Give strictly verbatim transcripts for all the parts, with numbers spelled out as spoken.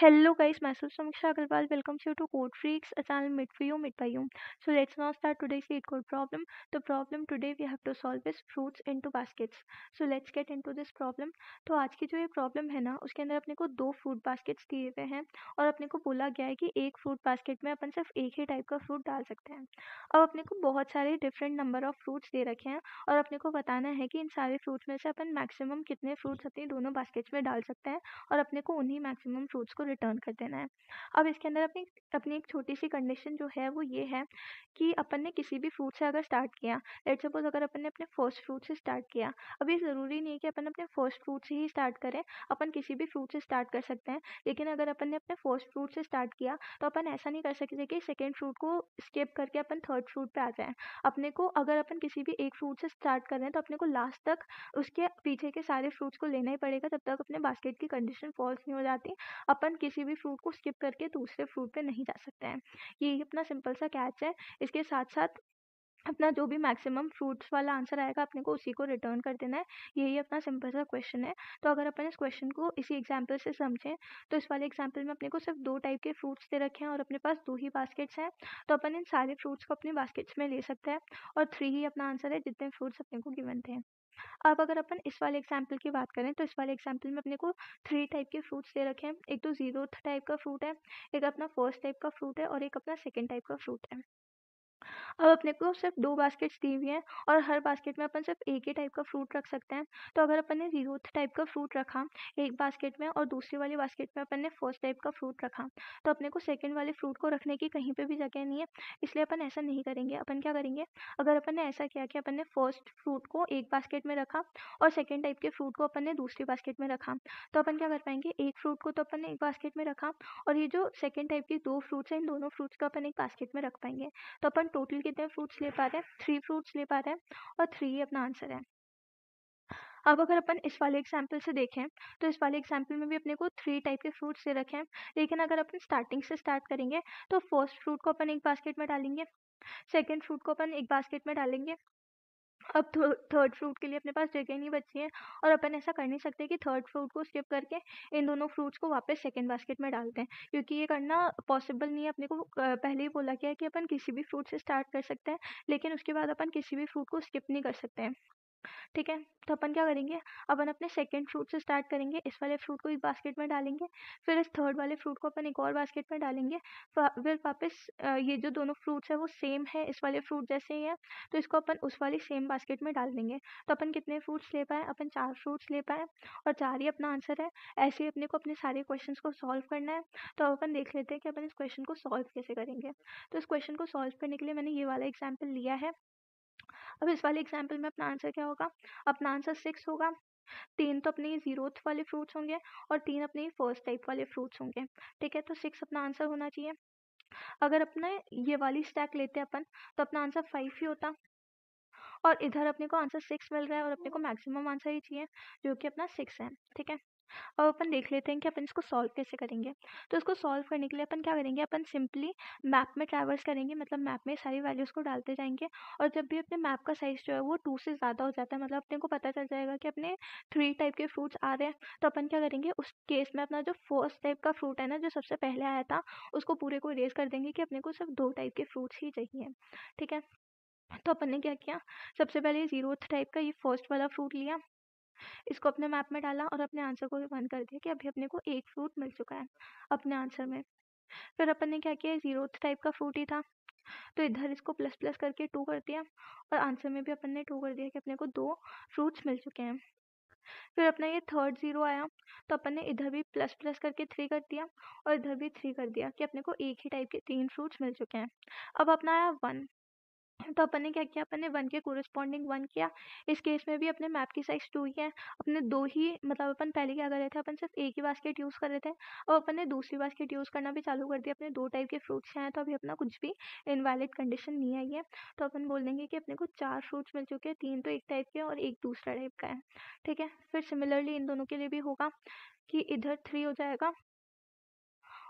Hello guys, myself Samiksha Agarwal welcomes you to CodeFreaks, a channel made for you, made by you. So let's now start today's lead code problem. The problem today we have to solve is fruits into baskets. So let's get into this problem. तो आज की जो ये problem है ना उसके अंदर अपने को दो fruit baskets दिए हुए हैं और अपने को बोला गया है कि एक fruit basket में अपन सिर्फ एक ही type का fruit डाल सकते हैं. अब अपने को बहुत सारे different number of fruits दे रखे हैं और अपने को बताना है कि इन सारे fruits में से अपन maximum कितने fruits अपनी दोनों baskets में डाल सकते हैं और अपने को उन्हीं maximum fruits को रिटर्न कर देना है. अब इसके अंदर अपनी अपनी एक छोटी सी कंडीशन जो है वो ये है कि अपन ने किसी भी फ्रूट से अगर स्टार्ट किया, लेट्स सपोज अगर अपन ने अपने फर्स्ट फ्रूट से स्टार्ट किया, अब ये ज़रूरी नहीं है कि अपन अपने फर्स्ट फ्रूट से ही स्टार्ट करें, अपन किसी भी फ्रूट से स्टार्ट कर सकते हैं. लेकिन अगर अपन ने अपने फर्स्ट फ्रूट से स्टार्ट किया तो अपन ऐसा नहीं कर सकते कि सेकेंड फ्रूट को स्किप करके अपन थर्ड फ्रूट पर आ जाएँ. अपने को अगर अपन किसी भी एक फ्रूट से स्टार्ट कर रहे हैं तो अपने को लास्ट तक उसके पीछे के सारे फ्रूट्स को लेना ही पड़ेगा, तब तक अपने बास्केट की कंडीशन फॉल्स नहीं हो जाती. अपन किसी भी फ्रूट को स्किप करके दूसरे फ्रूट पे नहीं जा सकते हैं. ये अपना सिंपल सा कैच है. इसके साथ साथ अपना जो भी मैक्सिमम फ्रूट्स वाला आंसर आएगा अपने को उसी को रिटर्न कर देना है. यही अपना सिंपल सा क्वेश्चन है. तो अगर अपन इस क्वेश्चन को इसी एग्जांपल से समझें तो इस वाले एग्जांपल में अपने को सिर्फ दो टाइप के फ्रूट्स दे रखे हैं और अपने पास दो ही बास्केट्स हैं, तो अपन इन सारे फ्रूट्स को अपने बास्केट्स में ले सकते हैं और थ्री ही अपना आंसर है जितने फ्रूट्स अपने को गिवन थे. अब अगर अपन इस वाले एग्जाम्पल की बात करें तो इस वाले एग्जाम्पल में अपने को थ्री टाइप के फ्रूट्स दे रखे हैं. एक तो जीरोथ टाइप का फ्रूट है, एक अपना फर्स्ट टाइप का फ्रूट है और एक अपना सेकंड टाइप का फ्रूट है. अब अपने को सिर्फ दो बास्केट्स दी हुई हैं और हर बास्केट में अपन सिर्फ एक ही टाइप का फ्रूट रख सकते हैं. तो अगर अपन ने जीरोथ टाइप का फ्रूट रखा एक बास्केट में और दूसरी वाली बास्केट में अपन ने फर्स्ट टाइप का फ्रूट रखा तो अपने को सेकंड वाले फ्रूट को रखने की कहीं पे भी जगह नहीं है, इसलिए अपन ऐसा नहीं करेंगे. अपन क्या करेंगे, अगर अपन ने ऐसा किया कि अपन ने फर्स्ट फ्रूट को एक बास्केट में रखा और सेकेंड टाइप के फ्रूट को अपन ने दूसरी बास्केट में रखा तो अपन क्या कर पाएंगे, एक फ्रूट को तो अपन ने एक बास्केट में रखा और ये जो सेकेंड टाइप के दो फ्रूट्स हैं इन दोनों फ्रूट्स को अपन एक बास्केट में रख पाएंगे. तो अपन टोटल कितने फ्रूट्स ले पा रहे हैं, थ्री फ्रूट्स ले पा रहे हैं और थ्री ही अपना आंसर है. अब अगर अपन इस वाले एग्जाम्पल से देखें तो इस वाले एग्जाम्पल में भी अपने को थ्री टाइप के फ्रूट्स दे रखे हैं. लेकिन अगर अपन स्टार्टिंग से स्टार्ट करेंगे तो फर्स्ट फ्रूट को अपन एक बास्केट में डालेंगे, सेकेंड फ्रूट को अपन एक बास्केट में डालेंगे. अब थर्ड फ्रूट के लिए अपने पास जगह नहीं बची है और अपन ऐसा कर नहीं सकते कि थर्ड फ्रूट को स्किप करके इन दोनों फ्रूट्स को वापस सेकंड बास्केट में डालते हैं, क्योंकि ये करना पॉसिबल नहीं है. अपने को पहले ही बोला गया है कि अपन किसी भी फ्रूट से स्टार्ट कर सकते हैं लेकिन उसके बाद अपन किसी भी फ्रूट को स्किप नहीं कर सकते हैं. ठीक है, तो अपन क्या करेंगे, अपन अपने सेकंड फ्रूट से स्टार्ट करेंगे, इस वाले फ्रूट को एक बास्केट में डालेंगे, फिर इस थर्ड वाले फ्रूट को अपन एक और बास्केट में डालेंगे, फिर वापस ये जो दोनों फ्रूट्स है वो सेम है, इस वाले फ्रूट जैसे ही है तो इसको अपन उस वाली सेम बास्केट में डाल देंगे. तो अपन कितने फ्रूट्स ले पाए, अपन चार फ्रूट्स ले पाए और चार ही अपना आंसर है. ऐसे ही अपने को अपने सारे क्वेश्चन को सॉल्व करना है. तो अब अपन देख लेते हैं कि अपन इस क्वेश्चन को सॉल्व कैसे करेंगे. तो इस क्वेश्चन को सॉल्व करने के लिए मैंने ये वाला एग्जाम्पल लिया है. अब इस वाले एग्जाम्पल में अपना आंसर क्या होगा, अपना आंसर सिक्स होगा. तीन तो अपने जीरोथ वाले फ्रूट्स होंगे और तीन अपने फर्स्ट टाइप वाले फ्रूट्स होंगे. ठीक है, तो सिक्स अपना आंसर होना चाहिए. अगर अपने ये वाली स्टैक लेते हैं अपन तो अपना आंसर फाइव ही होता और इधर अपने को आंसर सिक्स मिल रहा है और अपने को मैक्सिमम आंसर ही चाहिए जो कि अपना सिक्स है. ठीक है, अब अपन देख लेते हैं कि अपन इसको सॉल्व कैसे करेंगे. तो इसको सॉल्व करने के लिए अपन क्या करेंगे, अपन सिंपली मैप में ट्रैवर्स करेंगे, मतलब मैप में सारी वैल्यूज़ को डालते जाएंगे और जब भी अपने मैप का साइज़ जो है वो टू से ज़्यादा हो जाता है, मतलब अपने को पता चल जाएगा कि अपने थ्री टाइप के फ्रूट्स आ रहे हैं, तो अपन क्या करेंगे उस केस में अपना जो फर्स्ट टाइप का फ्रूट है ना जो सबसे पहले आया था उसको पूरे को इरेज कर देंगे कि अपने को सिर्फ दो टाइप के फ्रूट्स ही चाहिए. ठीक है, तो अपन ने क्या किया, सबसे पहले जीरोथ टाइप का ये फर्स्ट वाला फ्रूट लिया, इसको अपने मैप में डाला और अपने आंसर को वन कर दिया कि अभी अपने को एक फ्रूट मिल चुका है अपने आंसर में. फिर अपन ने क्या किया, जीरोथ टाइप का फ्रूट ही था तो इधर इसको प्लस प्लस करके टू कर दिया और आंसर में भी अपन ने टू कर दिया कि अपने को दो फ्रूट्स मिल चुके हैं. फिर अपना ये थर्ड जीरो आया तो अपन ने इधर भी प्लस प्लस करके थ्री कर दिया और इधर भी थ्री कर दिया कि अपने को एक ही टाइप के तीन फ्रूट्स मिल चुके हैं. अब अपना आया वन तो अपन ने क्या किया, अपन ने वन के कोरिस्पॉन्डिंग वन किया. इस केस में भी अपने मैप की साइज टू ही है, अपने दो ही, मतलब अपन पहले क्या कर रहे थे, अपन सिर्फ एक ही बास्केट यूज़ कर रहे थे और अपन ने दूसरी बास्केट यूज़ करना भी चालू कर दिया, अपने दो टाइप के फ्रूट्स हैं तो अभी अपना कुछ भी इनवैलिड कंडीशन नहीं आई है. तो अपन बोल देंगे कि अपने को चार फ्रूट्स मिल चुके हैं, तीन तो एक टाइप के और एक दूसरा टाइप का है. ठीक है, फिर सिमिलरली इन दोनों के लिए भी होगा कि इधर थ्री हो जाएगा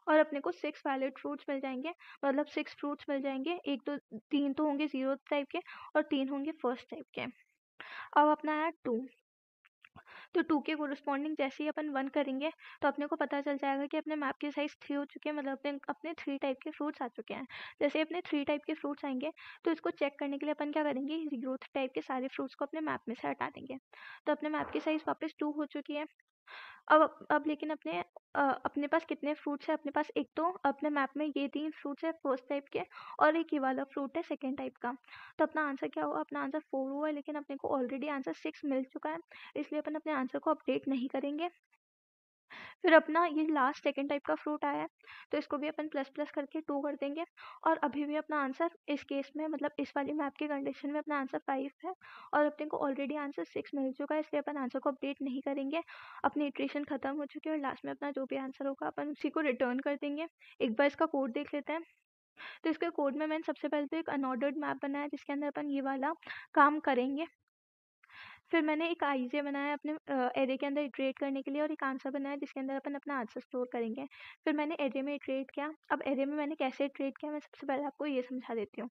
और अपने को सिक्स वैलिड फ्रूट्स मिल जाएंगे, मतलब सिक्स फ्रूट्स मिल जाएंगे, एक तो तीन तो होंगे जीरो टाइप के और तीन होंगे फर्स्ट टाइप के. अब अपना आया टू तो टू के कोरिस्पॉन्डिंग जैसे ही अपन वन करेंगे तो अपने को पता चल जाएगा कि अपने मैप के साइज़ थ्री हो चुके हैं, मतलब अपने अपने थ्री टाइप के फ्रूट्स आ चुके हैं। जैसे अपने थ्री टाइप के फ्रूट्स आएंगे तो इसको चेक करने के लिए अपन क्या करेंगे, ग्रोथ टाइप के सारे फ्रूट्स को अपने मैप में से हटा देंगे। तो अपने मैप की साइज़ वापस टू हो चुकी है। अब अब लेकिन अपने आ, अपने पास कितने फ्रूट्स हैं, अपने पास एक तो अपने मैप में ये तीन फ्रूट्स है फर्स्ट टाइप के और एक ये वाला फ्रूट है सेकंड टाइप का। तो अपना आंसर क्या हुआ, अपना आंसर फोर हुआ, लेकिन अपने को ऑलरेडी आंसर सिक्स मिल चुका है इसलिए अपन अपने आंसर को अपडेट नहीं करेंगे। फिर अपना ये लास्ट सेकंड टाइप का फ्रूट आया है तो इसको भी अपन प्लस प्लस करके टू कर देंगे और अभी भी अपना आंसर इस केस में मतलब इस वाली मैप की कंडीशन में अपना आंसर फाइव है और अपने को ऑलरेडी आंसर सिक्स मिल चुका है इसलिए अपन आंसर को अपडेट नहीं करेंगे। अपनी इटरेशन खत्म हो चुकी है और लास्ट में अपना जो भी आंसर होगा अपन उसी को रिटर्न कर देंगे। एक बार इसका कोड देख लेते हैं। तो इसके कोड में मैंने सबसे पहले तो एक अनऑर्डर्ड मैप बनाया जिसके अंदर अपन ये वाला काम करेंगे। फिर मैंने एक आई जे बनाया अपने एरे के अंदर इटरेट करने के लिए और एक आंसर बनाया जिसके अंदर अपन अपना आंसर स्टोर करेंगे। फिर मैंने एरे में इटरेट किया। अब एरे में मैंने कैसे इटरेट किया मैं सबसे पहले आपको ये समझा देती हूँ।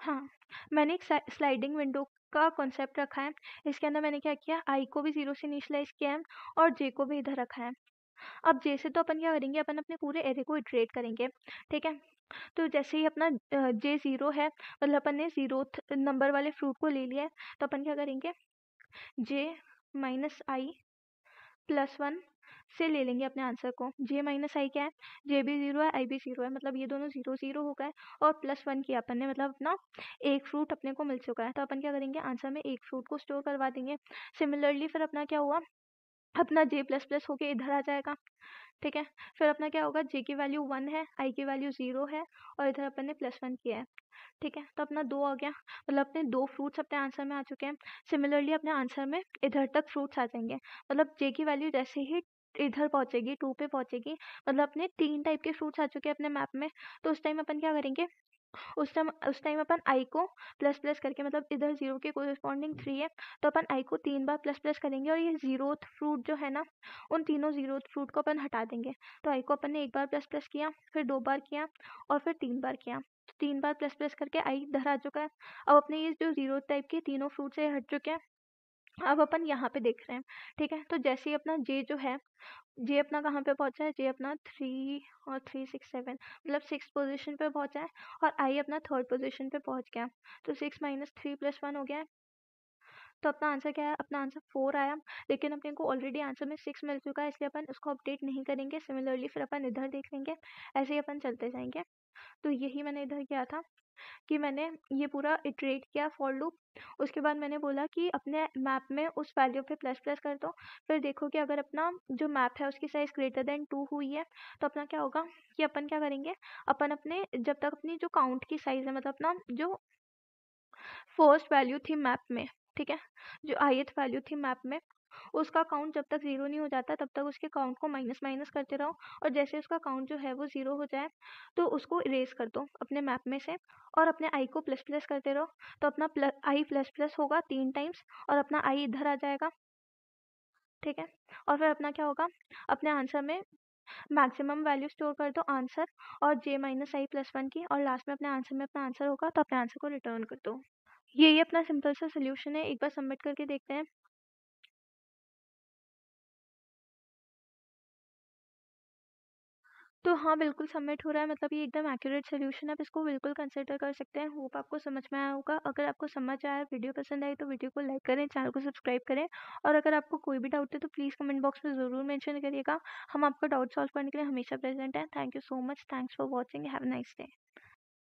हाँ, मैंने एक स्लाइडिंग विंडो का कॉन्सेप्ट रखा है। इसके अंदर मैंने क्या किया, आई को भी जीरो से इनिशियलाइज किया है और जे को भी इधर रखा है। अब जे से तो अपन क्या करेंगे, अपन अपने पूरे एरे को इटरेट करेंगे, ठीक है। तो जैसे ही अपना जे ज़ीरो है मतलब अपन ने ज़ीरो नंबर वाले फ्रूट को ले लिया है तो अपन क्या करेंगे, J minus I plus one से ले लेंगे अपने आंसर को। जे माइनस आई क्या है, जे भी ज़ीरो है आई भी ज़ीरो है, मतलब ये दोनों ज़ीरो ज़ीरो हो गए और प्लस वन किया अपन ने, मतलब अपना एक फ्रूट अपने को मिल चुका है। तो अपन क्या करेंगे, आंसर में एक फ्रूट को स्टोर करवा देंगे। सिमिलरली फिर अपना क्या हुआ, अपना जे प्लस प्लस होके इधर आ जाएगा, ठीक है। फिर अपना क्या होगा, जे की वैल्यू वन है, आई की वैल्यू ज़ीरो है और इधर अपन ने प्लस वन किया है, ठीक है। तो अपना दो आ गया, मतलब अपने दो फ्रूट्स अपने आंसर में आ चुके हैं। सिमिलरली अपने आंसर में इधर तक फ्रूट्स आ जाएंगे, मतलब जे की वैल्यू जैसे ही इधर पहुँचेगी टू पे पहुँचेगी मतलब अपने तीन टाइप के फ्रूट्स आ चुके हैं अपने मैप में। तो उस टाइम अपन क्या करेंगे, उस टाइम उस टाइम अपन आई को प्लस प्लस करके, मतलब इधर जीरो के कोरिस्पॉन्डिंग थ्री है तो अपन आई को तीन बार प्लस प्लस करेंगे और ये जीरोथ फ्रूट जो है ना उन तीनों जीरोथ फ्रूट को अपन हटा देंगे। तो आई को अपन ने एक बार प्लस प्लस किया, फिर दो बार किया और फिर तीन बार किया। तीन बार प्लस प्लस करके आई इधर आ चुका है। अब अपने ये जो जीरो टाइप के तीनों फ्रूट से हट चुके हैं, अब अपन यहाँ पे देख रहे हैं, ठीक है। तो जैसे ही अपना जे जो है, जे अपना कहाँ पे पहुँचा है, जे अपना थ्री और थ्री सिक्स सेवन मतलब सिक्स पोजीशन पे पहुँचा है और आई अपना थर्ड पोजीशन पे पहुँच गया। तो six minus three plus one हो गया है। तो अपना आंसर क्या है, अपना आंसर फोर आया, लेकिन अपने को ऑलरेडी आंसर में सिक्स मिल चुका है इसलिए अपन उसको अपडेट नहीं करेंगे। सिमिलरली फिर अपन इधर देख लेंगे, ऐसे ही अपन चलते जाएंगे। तो यही मैंने इधर किया था कि मैंने ये पूरा इटरेट किया फॉर लूप, उसके बाद मैंने बोला कि अपने मैप में उस वैल्यू पे प्लस प्लस कर दो। फिर देखो कि अगर अपना जो मैप है उसकी साइज़ ग्रेटर देन टू हुई है तो अपना क्या होगा कि अपन क्या करेंगे, अपन अपने जब तक अपनी जो काउंट की साइज़ है मतलब अपना जो फर्स्ट वैल्यू थी मैप में, ठीक है, जो आईथ वैल्यू थी मैप में उसका काउंट जब तक जीरो नहीं हो जाता तब तक उसके काउंट को माइनस माइनस करते रहो और जैसे उसका काउंट जो है वो जीरो हो जाए तो उसको इरेज कर दो अपने मैप में से और अपने आई को प्लस प्लस करते रहो। तो अपना प्लस आई प्लस प्लस होगा तीन टाइम्स और अपना आई इधर आ जाएगा, ठीक है। और फिर अपना क्या होगा, अपने आंसर में मैक्सिमम वैल्यू स्टोर कर दो आंसर और J minus I plus one की और लास्ट में अपने आंसर में अपना आंसर होगा तो अपने आंसर को रिटर्न कर दो। यही अपना सिंपल सा सोल्यूशन है। एक बार सबमिट करके देखते हैं। तो हाँ, बिल्कुल सबमिट हो रहा है, मतलब ये एकदम एक्यूरेट सोल्यूशन है, आप इसको बिल्कुल कंसिडर कर सकते हैं। होप आपको समझ में आया होगा। अगर आपको समझ आया, वीडियो पसंद आई तो वीडियो को लाइक करें, चैनल को सब्सक्राइब करें और अगर आपको कोई भी डाउट है तो प्लीज़ कमेंट बॉक्स में ज़रूर मेंशन करिएगा। हम आपका डाउट सॉल्व करने के लिए हमेशा प्रेजेंट हैं। Thank you so much. Thanks for watching. Have a nice day.